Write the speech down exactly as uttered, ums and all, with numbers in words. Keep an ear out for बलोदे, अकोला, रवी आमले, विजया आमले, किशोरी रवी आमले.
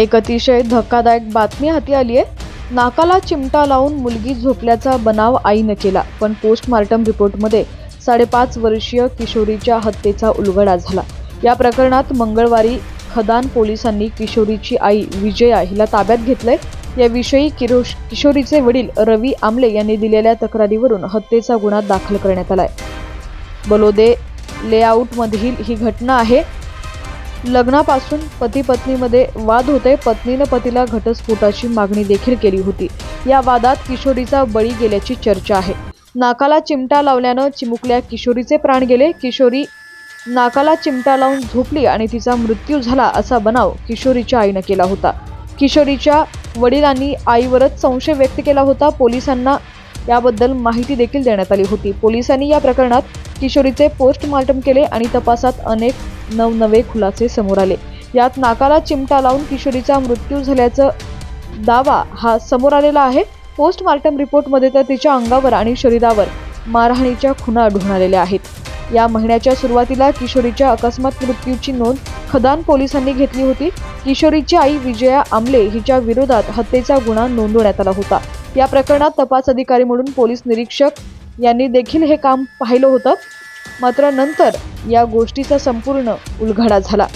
एक अतिशय धक्कादायक बातमी हाती आली आहे। नाकाला चिमटा लावून मुलगी झोपल्याचा बनाव आईने केला, पण पोस्टमार्टम रिपोर्टमध्ये साडेपाच वर्षीय किशोरीच्या हत्येचा उलगडा झाला। या प्रकरणात मंगळवारी खदान पोलिसांनी किशोरीची आई विजया हिला ताब्यात घेतले। याविषयी किशोरीचे वडील रवी आमले यांनी दिलेल्या तक्रारीवरून हत्येचा गुन्हा दाखल करण्यात आलाय। बलोदे लेआउटमधील ही घटना आहे। लग्नापासून पती पत्नीमध्ये वाद होते। पत्नीने पतीला घटस्फोटाची मागणी देखील केली होती। या वादात किशोरीचा बळी गेल्याची चर्चा आहे। नाकाला चिमटा लावल्याने चिमुकल्या किशोरीचे प्राण गेले। किशोरी नाकाला चिमटा लावून झोपली आणि तिचा मृत्यू झाला असा बनाव किशोरीच्या आईने केला होता। किशोरीच्या वडिलांनी आईवरच संशय व्यक्त केला होता। पोलिसांना याबद्दल माहिती देखील देण्यात आली होती। पोलिसांनी या प्रकरणात किशोरीचे पोस्टमार्टम केले आणि तपासात अनेक नवनवे खुलासे समोर आले। यात नाकाला चिमटा लावून किशोरीचा मृत्यू झाल्याचा दावा हा समोर आलेला आहे। पोस्टमार्टम रिपोर्टमध्ये तर तिच्या अंगावर आणि शरीरावर मारहाणीच्या खुणा आढळून आलेल्या आहेत। या महिन्याच्या सुरुवातीला किशोरीच्या अकस्मात मृत्यूची नोंद खदान पोलिसांनी घेतली होती। किशोरीची आई विजया आमले हिच्या विरोधात हत्येचा गुन्हा नोंदवण्यात आला होता। या प्रकरणात तपास अधिकारी म्हणून पोलीस निरीक्षक यांनी देखील हे काम पाहिलं होतं, मात्र नंतर या गोष्टीचा संपूर्ण उलगडा झाला।